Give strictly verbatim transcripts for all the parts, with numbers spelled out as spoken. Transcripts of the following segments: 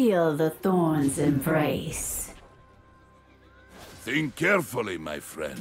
Feel the thorns embrace. Think carefully, my friend.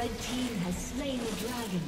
Red team has slain the dragon.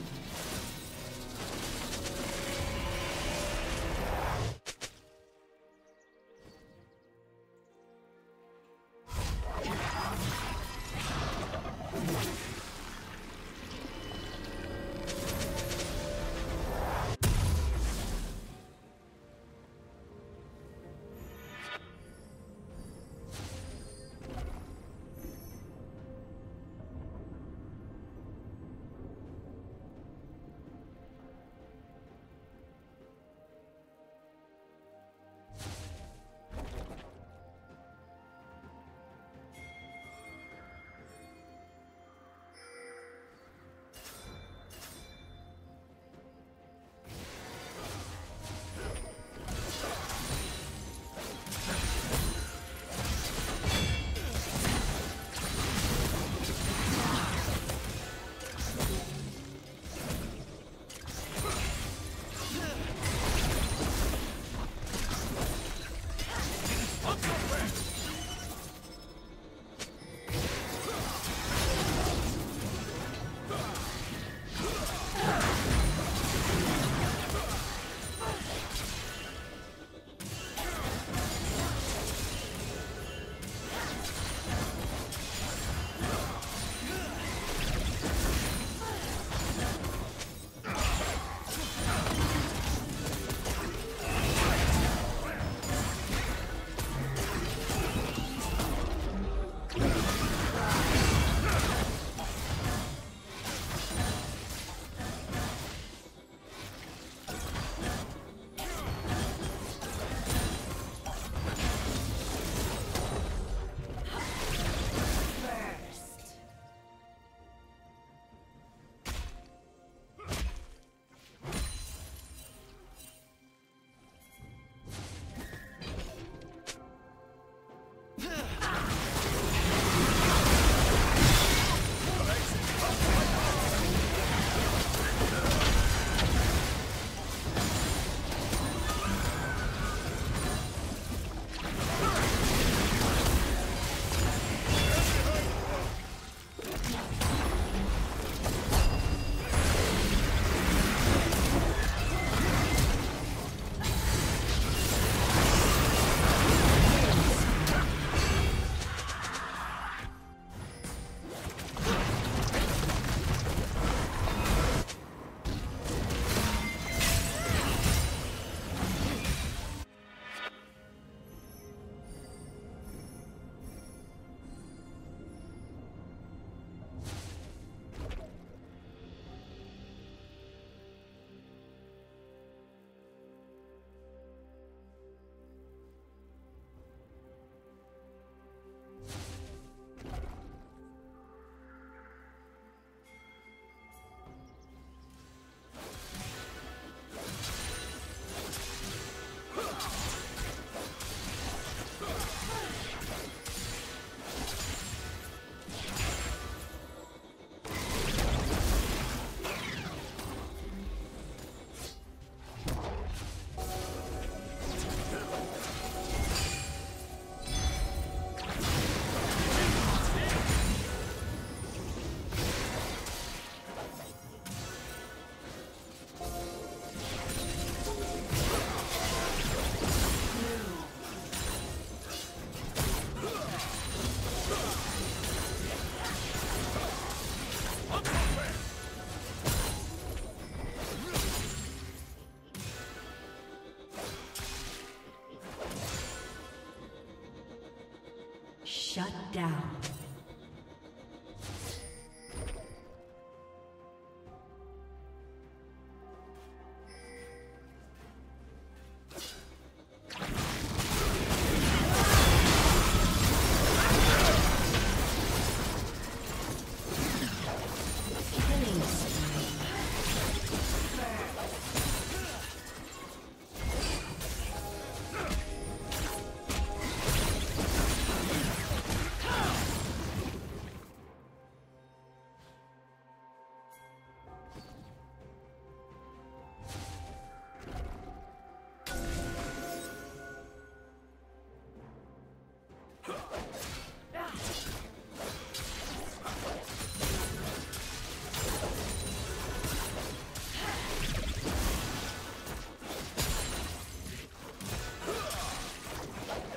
Shut down.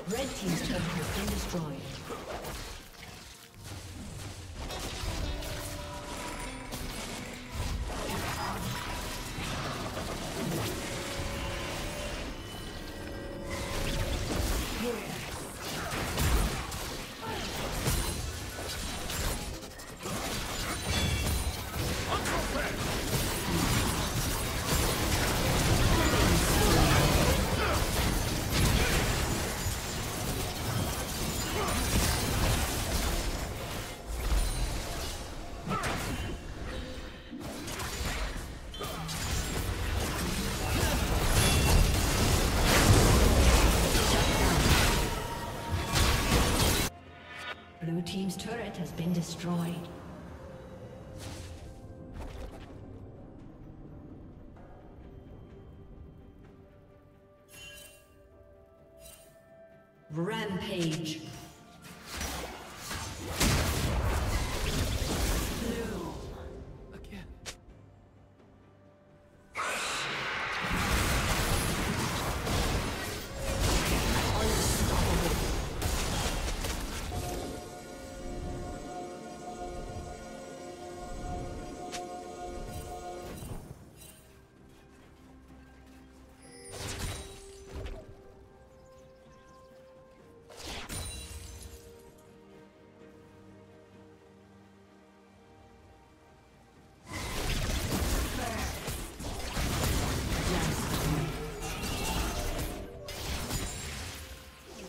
Red team's turret has been destroyed. Blue team's turret has been destroyed. Rampage.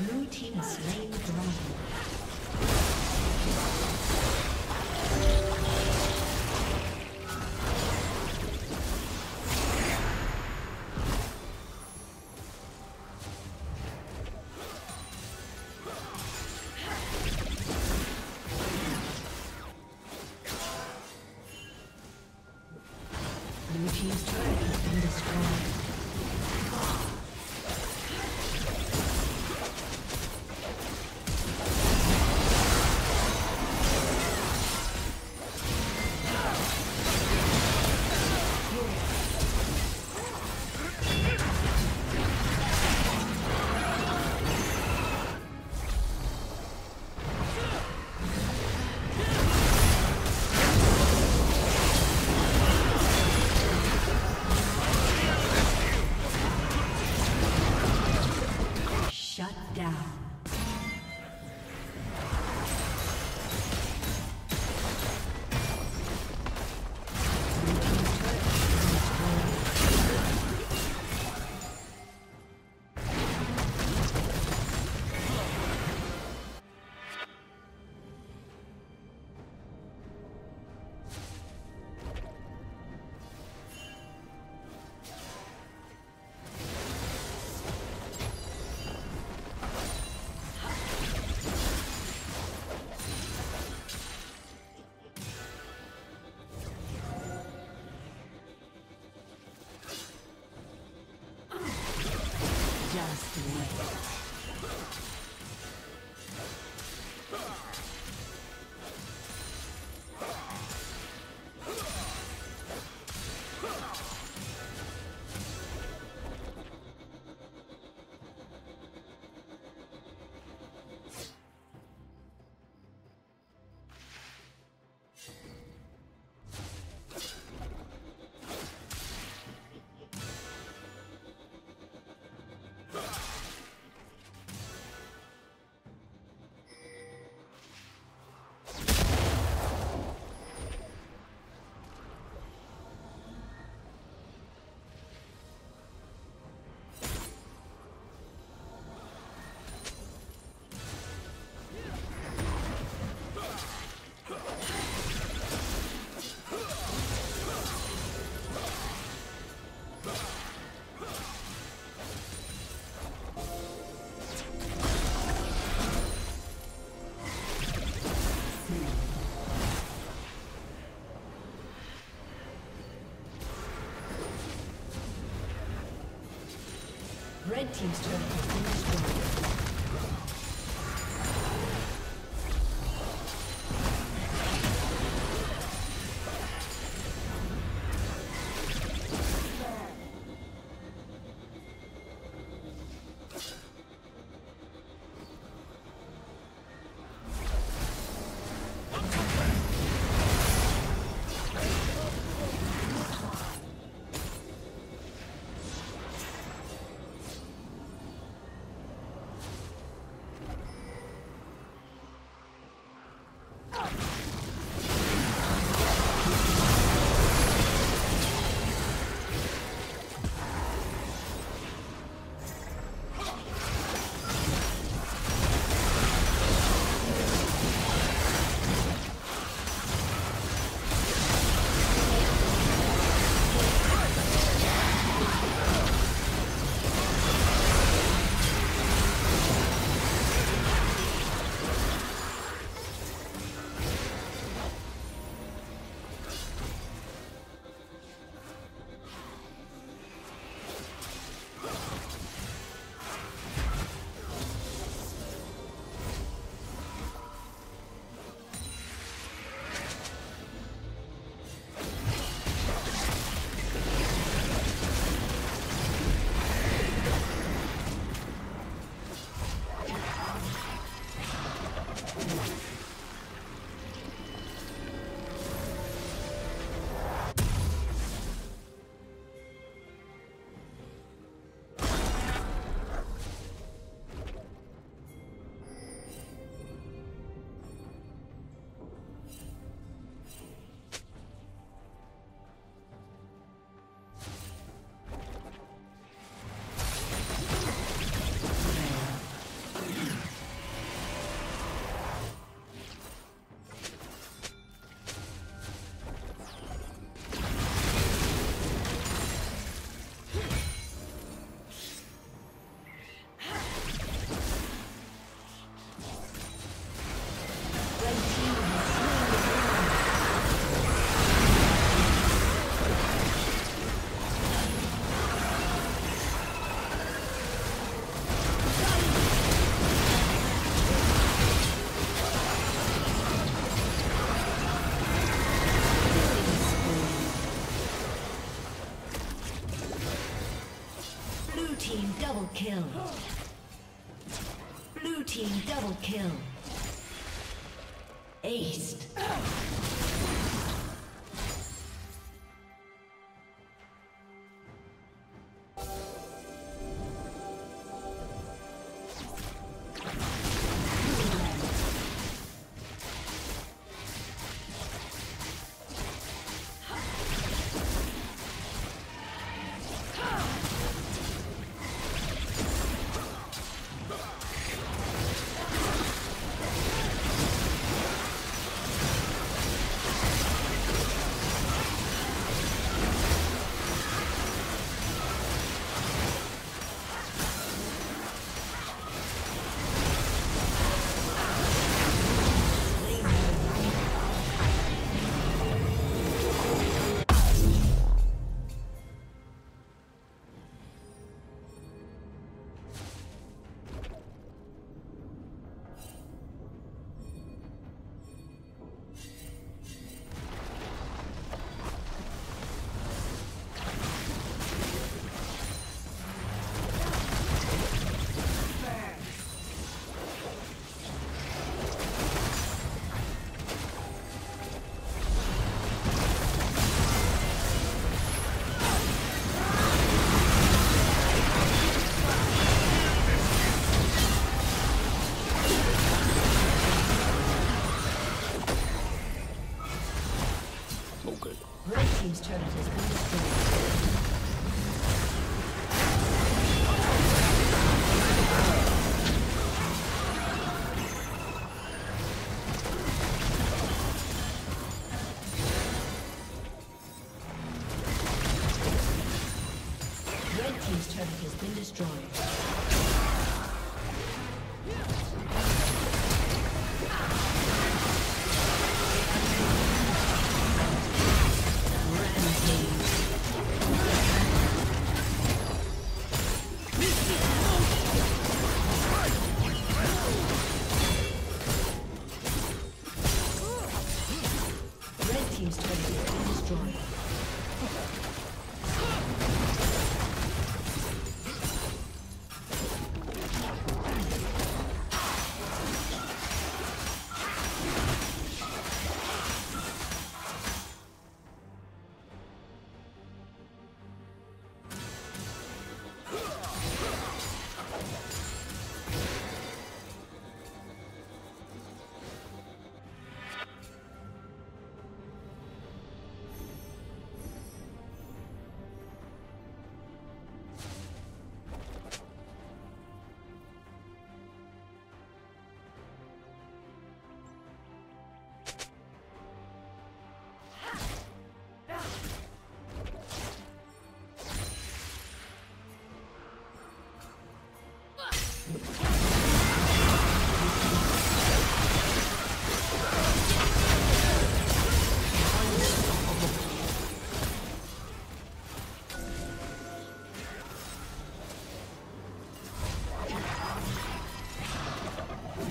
Blue team has slain the dragon. Red team's turret has been destroyed. Double kill. Blue team double kill. Ace. Let's go. team's turret has been destroyed.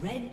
Red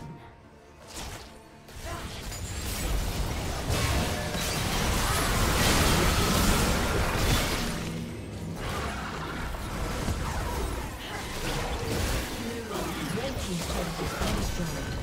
team's turret has been destroyed.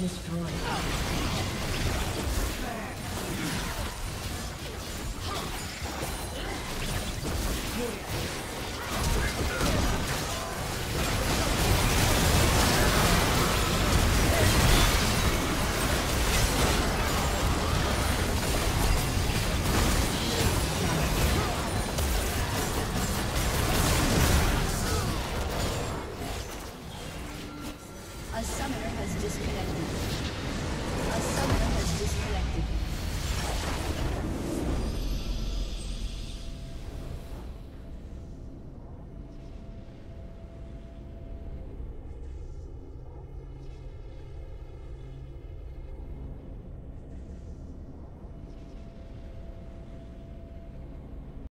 Destroyed.